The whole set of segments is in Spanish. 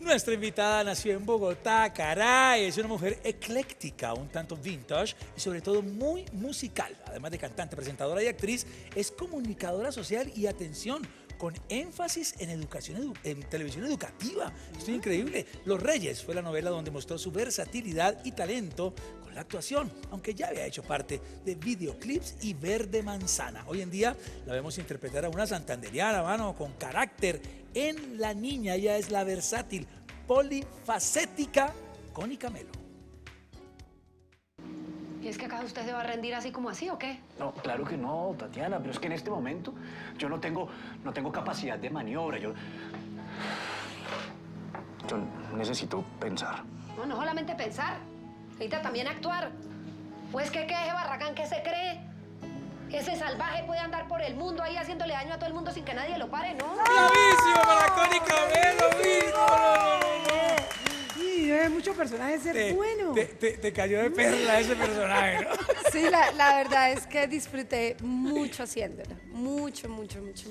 Nuestra invitada nació en Bogotá, caray, es una mujer ecléctica, un tanto vintage y sobre todo muy musical. Además de cantante, presentadora y actriz, es comunicadora social y, atención, con énfasis en educación, en televisión educativa. Esto es increíble. Los Reyes fue la novela donde mostró su versatilidad y talento con la actuación, aunque ya había hecho parte de videoclips y Verde Manzana. Hoy en día la vemos interpretar a una santandereana, mano, con carácter en La Niña. Ella es la versátil, polifacética Conny Camelo. ¿Y es que acaso usted se va a rendir así como así o qué? No, claro que no, Tatiana, pero es que en este momento yo no tengo capacidad de maniobra, yo necesito pensar. No, no solamente pensar, necesita también actuar. Pues que qué, ese barragán, ¿qué se cree? Ese salvaje puede andar por el mundo ahí haciéndole daño a todo el mundo sin que nadie lo pare, ¿no? ¡Bravísimo para Conny Camelo! Debe mucho personaje ser bueno. Te cayó de perla ese personaje, ¿no? Sí, la verdad es que disfruté mucho haciéndolo. Mucho.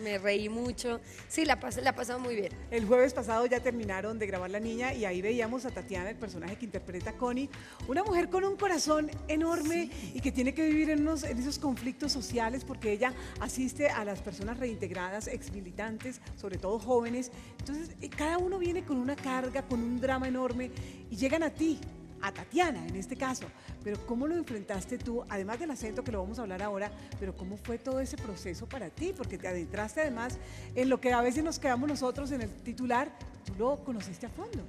Me reí mucho. Sí, la pasamos muy bien. El jueves pasado ya terminaron de grabar La Niña y ahí veíamos a Tatiana, el personaje que interpreta a Conny, una mujer con un corazón enorme, sí, y que tiene que vivir en esos conflictos sociales, porque ella asiste a las personas reintegradas, exmilitantes, sobre todo jóvenes. Entonces, cada uno viene con una carga, con un drama enorme. Y llegan a ti, a Tatiana en este caso, pero ¿cómo lo enfrentaste tú? Además del acento, que lo vamos a hablar ahora, pero ¿cómo fue todo ese proceso para ti? Porque te adentraste además en lo que a veces nos quedamos nosotros en el titular, tú lo conociste a fondo.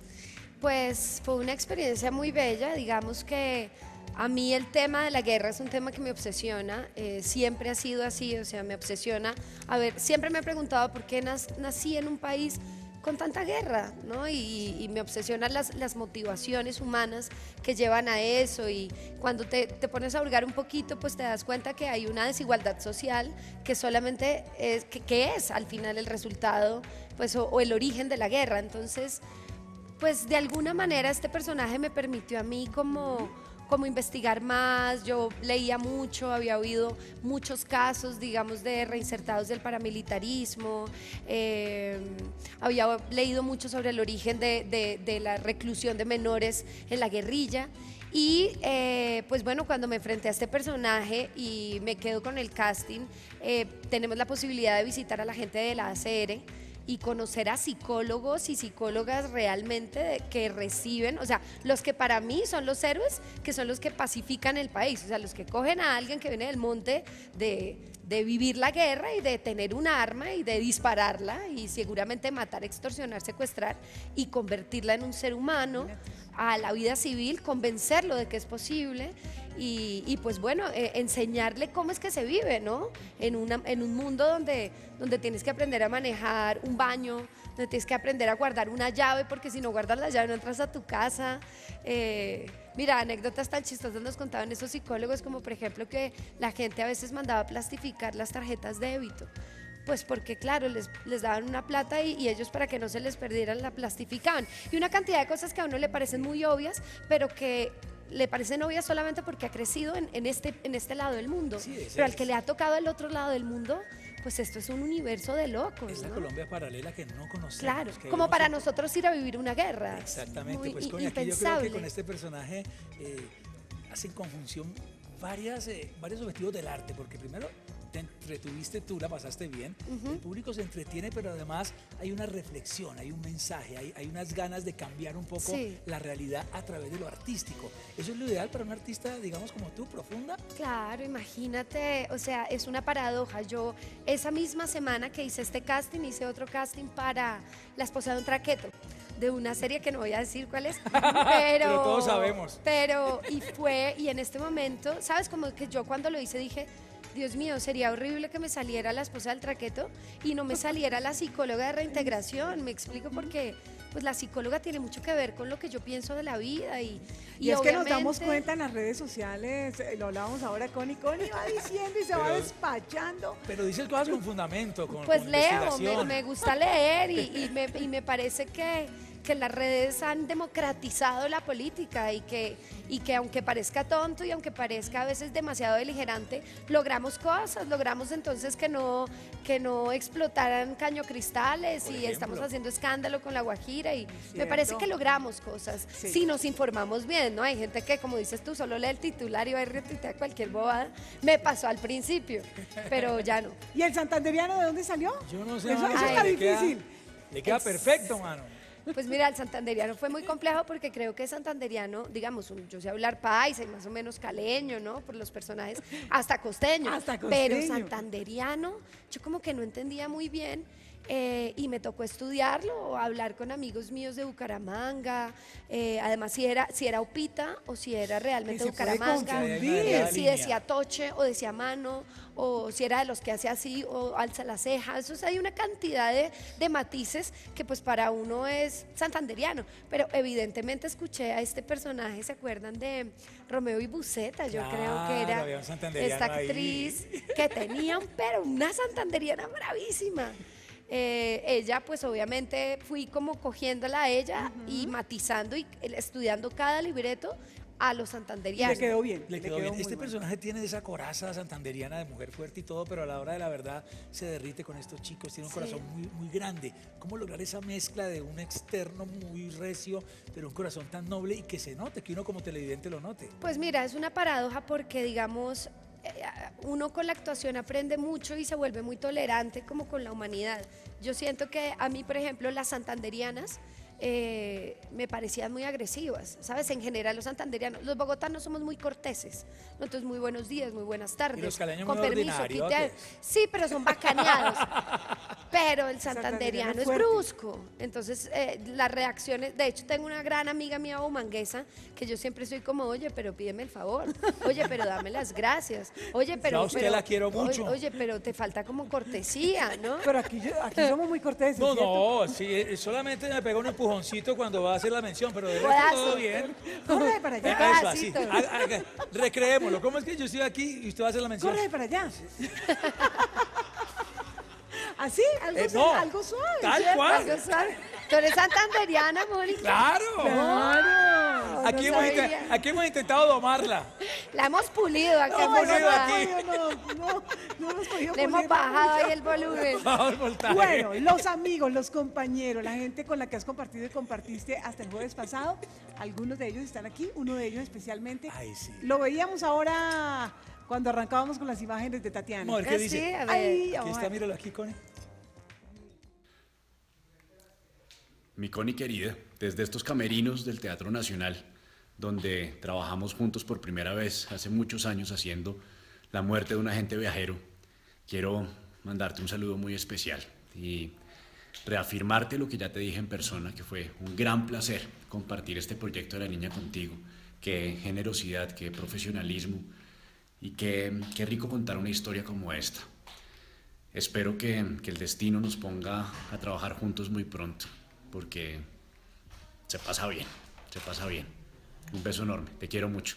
Pues fue una experiencia muy bella, digamos que a mí el tema de la guerra es un tema que me obsesiona, siempre ha sido así, o sea, me obsesiona. A ver, siempre me he preguntado por qué nací en un país con tanta guerra, ¿no? Y me obsesionan las motivaciones humanas que llevan a eso, y cuando te pones a hurgar un poquito, pues te das cuenta que hay una desigualdad social que solamente es, que es al final el resultado, pues, o el origen de la guerra. Entonces, pues de alguna manera este personaje me permitió a mí como investigar más. Yo leía mucho, había oído muchos casos, digamos, de reinsertados del paramilitarismo, había leído mucho sobre el origen de la reclusión de menores en la guerrilla. Y pues bueno, cuando me enfrenté a este personaje y me quedo con el casting, tenemos la posibilidad de visitar a la gente de la ACR y conocer a psicólogos y psicólogas realmente que reciben, o sea, los que para mí son los héroes, que son los que pacifican el país, o sea, los que cogen a alguien que viene del monte de vivir la guerra y de tener un arma y de dispararla y seguramente matar, extorsionar, secuestrar y convertirla en un ser humano, a la vida civil, convencerlo de que es posible. Y pues bueno, enseñarle cómo es que se vive, ¿no? En un mundo donde tienes que aprender a manejar un baño, donde tienes que aprender a guardar una llave, porque si no guardas la llave no entras a tu casa. Mira, anécdotas tan chistosas nos contaban esos psicólogos, como por ejemplo que la gente a veces mandaba plastificar las tarjetas de débito. Pues porque claro, les daban una plata y ellos, para que no se les perdieran, la plastificaban. Y una cantidad de cosas que a uno le parecen muy obvias, pero que le parecen obvias solamente porque ha crecido en este lado del mundo. Sí, pero al que le ha tocado el otro lado del mundo, pues esto es un universo de locos. Es la, ¿no?, Colombia paralela que no conocemos. Claro, como para nosotros ir a vivir una guerra. Exactamente, muy, pues con aquí yo creo que con este personaje hacen conjunción varios objetivos del arte, porque primero te entretuviste tú, la pasaste bien, el público se entretiene, pero además hay una reflexión, hay un mensaje, hay unas ganas de cambiar un poco, sí, la realidad a través de lo artístico. ¿Eso es lo ideal para un artista, digamos, como tú, profunda? Claro, imagínate, o sea, es una paradoja. Yo esa misma semana que hice este casting, hice otro casting para La esposa de un traqueto, de una serie que no voy a decir cuál es, pero todos sabemos. Pero, y en este momento, ¿sabes? Como que yo cuando lo hice dije, Dios mío, sería horrible que me saliera la esposa del traqueto y no me saliera la psicóloga de reintegración. Me explico, porque pues la psicóloga tiene mucho que ver con lo que yo pienso de la vida. Y es que nos damos cuenta en las redes sociales, lo hablábamos ahora con Conny va diciendo y se va despachando. Pero dices cosas con fundamento, con investigación. Pues leo, me gusta leer y me parece que que las redes han democratizado la política y que aunque parezca tonto y aunque parezca a veces demasiado beligerante, logramos cosas, logramos entonces que no explotaran cañocristales y estamos haciendo escándalo con La Guajira y me parece que logramos cosas, si nos informamos bien, ¿no? Hay gente que, como dices tú, solo lee el titular y va a retuitear cualquier bobada. Me pasó al principio, pero ya no. ¿Y el santandereano de dónde salió? Yo no sé. Eso está difícil. Le queda perfecto, mano. Pues mira, el santanderiano fue muy complejo porque creo que santanderiano, digamos, yo sé hablar paisa y más o menos caleño, ¿no? Por los personajes, hasta costeño. Hasta costeño. Pero santanderiano, yo como que no entendía muy bien. Y me tocó estudiarlo, hablar con amigos míos de Bucaramanga, además si era Upita o si era realmente Bucaramanga, si decía toche o decía mano, o si era de los que hace así o alza la ceja. Entonces hay una cantidad de matices que pues para uno es santanderiano, pero evidentemente escuché a este personaje, ¿se acuerdan de Romeo y Buceta? Yo creo que era esta actriz que tenía una santanderiana bravísima. Ella, pues obviamente fui como cogiéndola a ella y matizando y estudiando cada libreto a los santanderianos. Le quedó bien, le quedó bien. Este personaje tiene esa coraza santanderiana de mujer fuerte y todo, pero a la hora de la verdad se derrite con estos chicos, tiene un corazón muy, muy grande. ¿Cómo lograr esa mezcla de un externo muy recio, pero un corazón tan noble y que se note, que uno como televidente lo note? Pues mira, es una paradoja porque, digamos, uno con la actuación aprende mucho y se vuelve muy tolerante como con la humanidad. Yo siento que a mí, por ejemplo, las santanderianas me parecían muy agresivas, ¿sabes? En general los santanderianos, los bogotanos somos muy corteses, ¿no? Entonces muy buenos días, muy buenas tardes, y los caleños con permiso, sí, pero son bacaneados. Pero el santanderiano es brusco, entonces las reacciones, de hecho tengo una gran amiga mía bomanguesa que yo siempre soy como, oye, pero pídeme el favor, oye, pero dame las gracias, oye, pero... No, usted la quiero mucho. Oye, pero te falta como cortesía, ¿no? Pero aquí somos muy corteses, ¿cierto? No, sí, solamente me pegó un empujón cuando va a hacer la mención, pero de verdad todo bien. Corre para allá. Eso, así. Recreémoslo. ¿Cómo es que yo estoy aquí y usted va a hacer la mención? Corre para allá. ¿Así? Algo suave. Tal cual. Algo suave. Tú eres santanderiana, Mónica. ¡Claro! Aquí hemos intentado domarla. La hemos pulido. Le hemos bajado ahí el volumen. Bueno, los amigos, los compañeros, la gente con la que has compartido y compartiste hasta el jueves pasado, algunos de ellos están aquí, uno de ellos especialmente. Ay, sí. Lo veíamos ahora cuando arrancábamos con las imágenes de Tatiana. Amor, ¿qué dice? Sí, a ver. Aquí está, míralo aquí, Conny. Mi Conny querida, desde estos camerinos del Teatro Nacional, donde trabajamos juntos por primera vez hace muchos años haciendo La muerte de un viajante viajero, quiero mandarte un saludo muy especial y reafirmarte lo que ya te dije en persona, que fue un gran placer compartir este proyecto de La Niña contigo. Qué generosidad, qué profesionalismo y qué rico contar una historia como esta. Espero que el destino nos ponga a trabajar juntos muy pronto, porque se pasa bien, se pasa bien. Un beso enorme, te quiero mucho.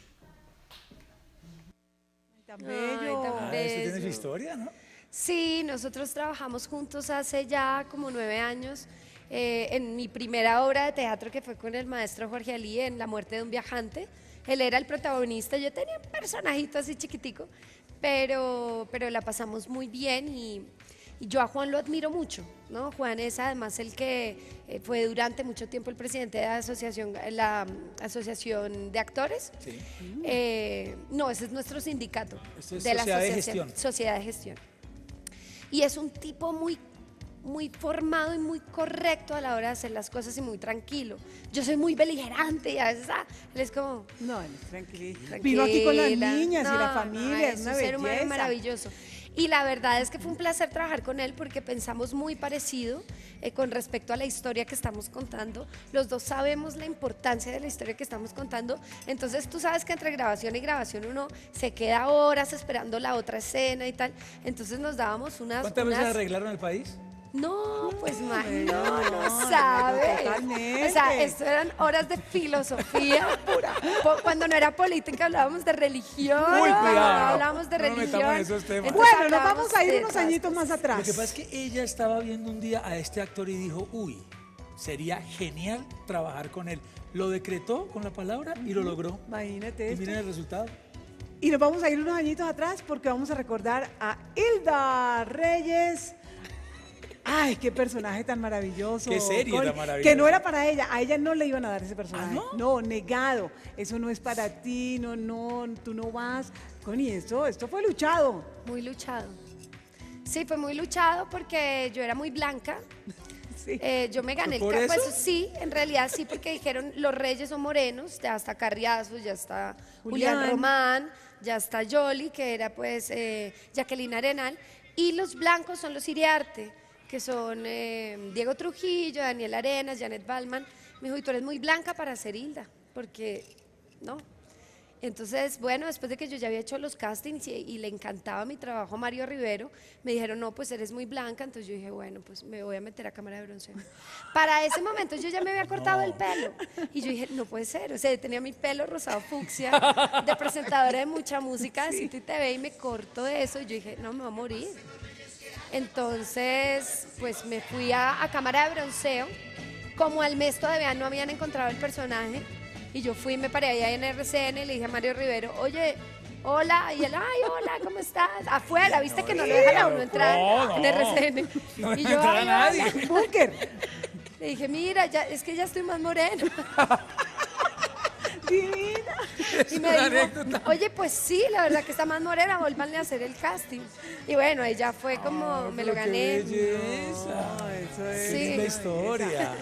Ay, tan bello. Usted tiene su historia, ¿no? Sí, nosotros trabajamos juntos hace ya como 9 años en mi primera obra de teatro, que fue con el maestro Jorge Ali en La muerte de un viajante. Él era el protagonista, yo tenía un personajito así chiquitico, pero la pasamos muy bien y yo a Juan lo admiro mucho, ¿no? Juan es además el que fue durante mucho tiempo el presidente de la Asociación de Actores. Sí. No, ese es nuestro sindicato. Eso es de la Sociedad de Gestión. Y es un tipo muy, muy formado y muy correcto a la hora de hacer las cosas y muy tranquilo. Yo soy muy beligerante y a veces él es como... No, tranquilo. Vino aquí con las niñas y la familia, es una belleza. Es un ser humano maravilloso. Y la verdad es que fue un placer trabajar con él porque pensamos muy parecido con respecto a la historia que estamos contando. Los dos sabemos la importancia de la historia que estamos contando. Entonces tú sabes que entre grabación y grabación uno se queda horas esperando la otra escena y tal. Entonces nos dábamos unas... ¿Cuántas veces arreglaron el país? No, pues no sabes. O sea, esto eran horas de filosofía pura. Cuando no era política hablábamos de religión. Muy cuidado. Hablábamos de religión. No esos temas. Bueno, nos vamos a ir unos añitos más atrás. Lo que pasa es que ella estaba viendo un día a este actor y dijo, uy, Sería genial trabajar con él. Lo decretó con la palabra y lo logró. Imagínate. Y miren el resultado. Y nos vamos a ir unos añitos atrás porque vamos a recordar a Hilda Reyes. Ay, qué personaje tan maravilloso. Qué serie tan maravillosa. Que no era para ella, a ella no le iban a dar ese personaje. ¿Ah, no? No, negado. Eso no es para ti, no, tú no vas. Conny, esto fue luchado. Muy luchado. Sí, fue muy luchado porque yo era muy blanca. Sí. Yo me gané el caso. Pues, sí, en realidad sí, porque dijeron los Reyes son morenos, ya está Carriazo, ya está Julián Román, ya está Yoli, que era pues Jacqueline Arenal, y los blancos son los Iriarte, que son Diego Trujillo, Daniel Arenas, Janet Ballman. Me dijo, y tú eres muy blanca para ser Hilda, porque no. Entonces, bueno, después de que yo ya había hecho los castings y le encantaba mi trabajo a Mario Rivero, me dijeron, no, pues eres muy blanca. Entonces yo dije, bueno, pues me voy a meter a cámara de bronceo. Para ese momento yo ya me había cortado el pelo. Y yo dije, no puede ser. O sea, yo tenía mi pelo rosado fucsia, de presentadora de mucha música de City TV, y me corto de eso. Y yo dije, no, me voy a morir. Entonces, pues me fui a cámara de bronceo. Como al mes todavía no habían encontrado el personaje, y yo fui, me paré allá en RCN y le dije a Mario Rivero, oye, hola, y él, ay, hola, ¿cómo estás? Afuera, viste que no lo dejan a uno entrar en RCN. No, y yo, ay, nadie. Búnker. Le dije, mira, ya, es que ya estoy más morena. Divina. Y me dijo, oye, pues sí, la verdad que está más morena, vuélvanle a hacer el casting. Y bueno, ella fue como, me lo gané. Qué belleza, eso es la historia.